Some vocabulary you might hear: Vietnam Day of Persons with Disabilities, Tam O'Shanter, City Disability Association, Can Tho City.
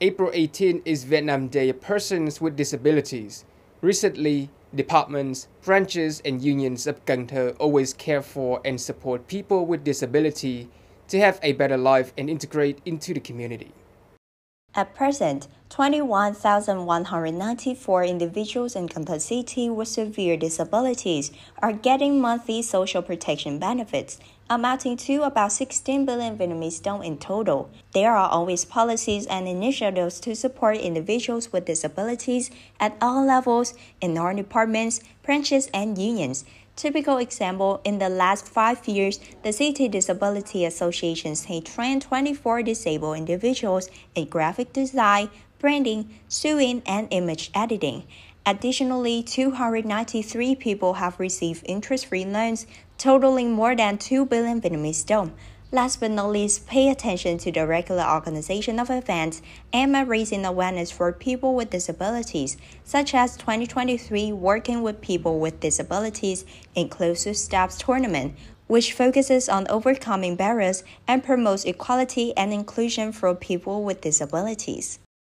April 18 is Vietnam Day of Persons with Disabilities. Recently, departments, branches, and unions of Cần Thơ always care for and support people with disability to have a better life and integrate into the community. At present, 21,194 individuals in Can Tho City with severe disabilities are getting monthly social protection benefits, amounting to about 16 billion Vietnamese dong in total. There are always policies and initiatives to support individuals with disabilities at all levels, in our departments, branches, and unions. Typical example, in the last 5 years, the City Disability Association has trained 24 disabled individuals in graphic design, branding, sewing, and image editing. Additionally, 293 people have received interest-free loans, totaling more than 2 billion Vietnamese dong. Last but not least, pay attention to the regular organization of events aimed at raising awareness for people with disabilities, such as 2023 Working with People with Disabilities Inclusive Staffs Tournament, which focuses on overcoming barriers and promotes equality and inclusion for people with disabilities.